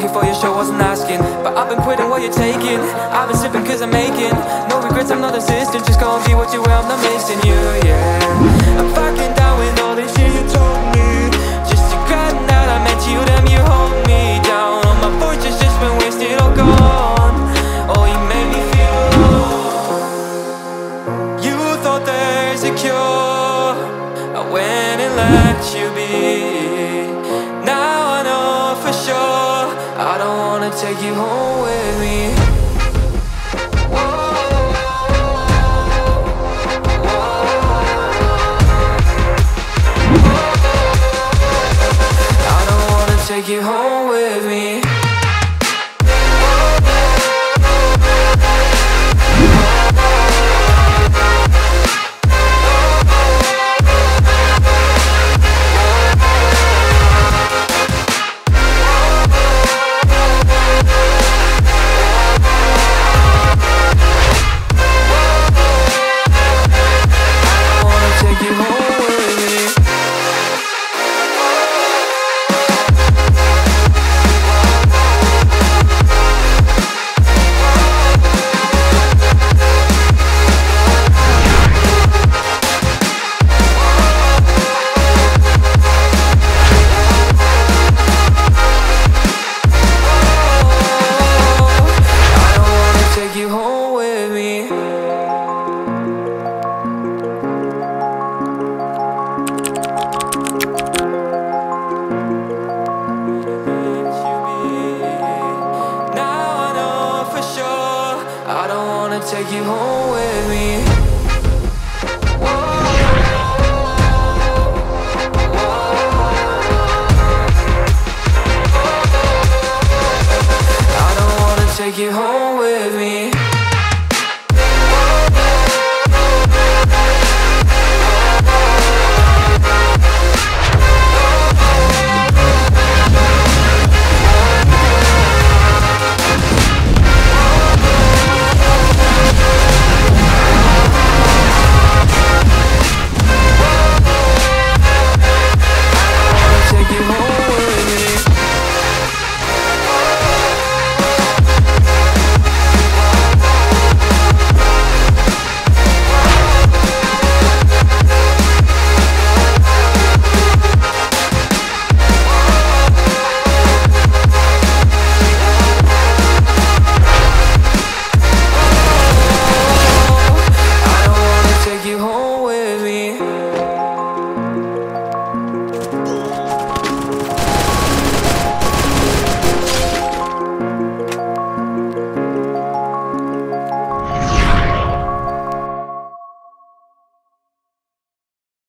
here for your show, wasn't asking. But I've been quitting what you're taking. I've been sipping cause I'm making. No regrets, I'm not insistent. Just gonna be what you are, I'm not missing you, yeah. I'm fucking down with all this shit you told me. Just to grab that I met you, damn you hold me down. All my fortune's just been wasted or gone. Oh, you made me feel old. You thought there's a cure, I went and let you be. Now I know for sure I don't wanna take you home with me. I don't wanna take you home with me. Take you home with me. Whoa. Whoa. I don't wanna take you home with me.